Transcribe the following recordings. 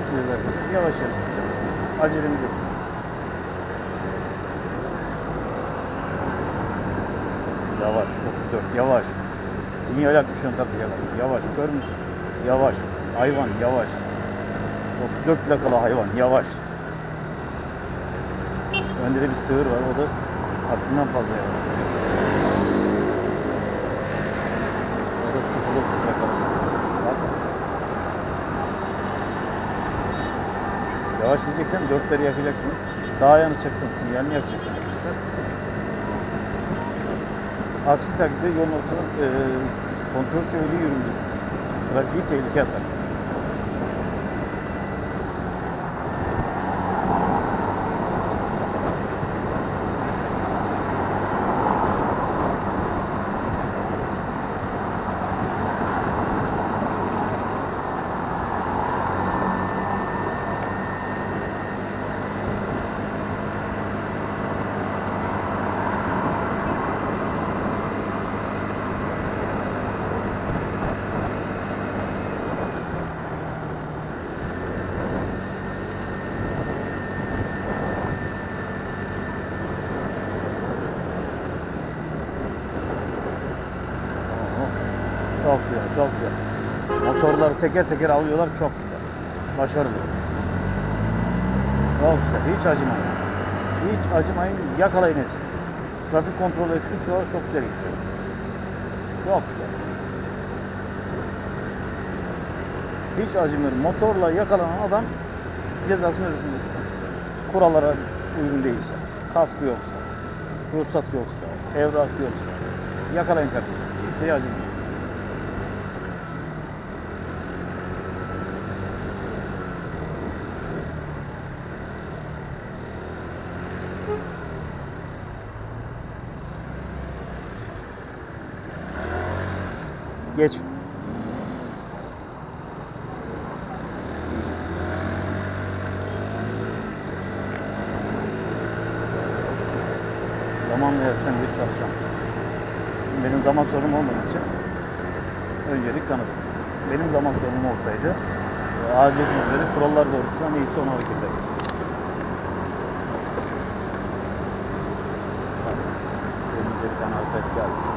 gitmiyoruz arkadaşlar. Yavaş yavaş gideceğiz. Acelemiz yok. Yavaş. 34. Yavaş. Sinyal yakmışsın tabii yavaş. Yavaş. Kör müsün? Yavaş. Hayvan yavaş. 34 plakalı hayvan yavaş. Önde de bir sığır var. O da hakkından fazla yavaş. O da 0'lı plakalı. Sat. Yavaş gideceksen dörtleri yakacaksın. Sağ ayağını çeksin. Sinyalini yapacaksın. Aksi takdirde yolun ortasında kontrol çeviri yürümeyeceksiniz. Trafiği tehlikeye atarsınız. Çok güzel, çok güzel. Motorları teker teker alıyorlar, çok güzel. Başarılı. Çok güzel, hiç acımayın. Hiç acımayın, yakalayın hepsini. Trafik kontrolü ettikçe çok güzel geçiyor. Çok güzel. Hiç acımıyor. Motorla yakalanan adam cezasını ödesin. Kurallara uygun değilse, kaskı yoksa, ruhsat yoksa, evrak yoksa, yakalayın kardeşim. Kimseye acımayın. Geç. Zamanla yapacağım, geç çalışacağım. Benim zaman sorunum olmadığı için öncelik sana dedim. Benim zaman sorunum olsaydı aciletin üzeri kurallar doğrultusunda neyse onu hareket ederim. Önce bir tane arkadaş geldi.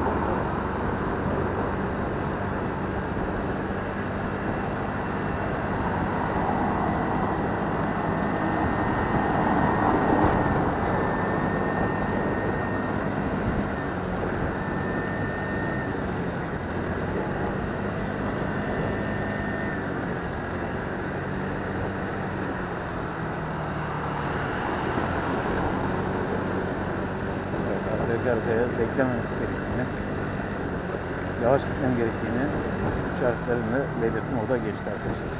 Beklememesi gerektiğini, yavaş gitmem gerektiğini işaretlerimle belirttim. O da geçti arkadaşlar.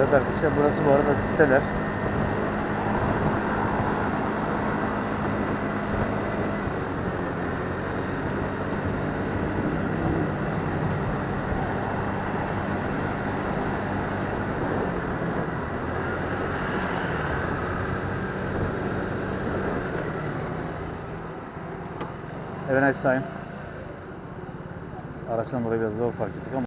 Evet arkadaşlar, burası bu arada siteler. Have a nice time. Araçtan dolayı biraz zor fark ettik ama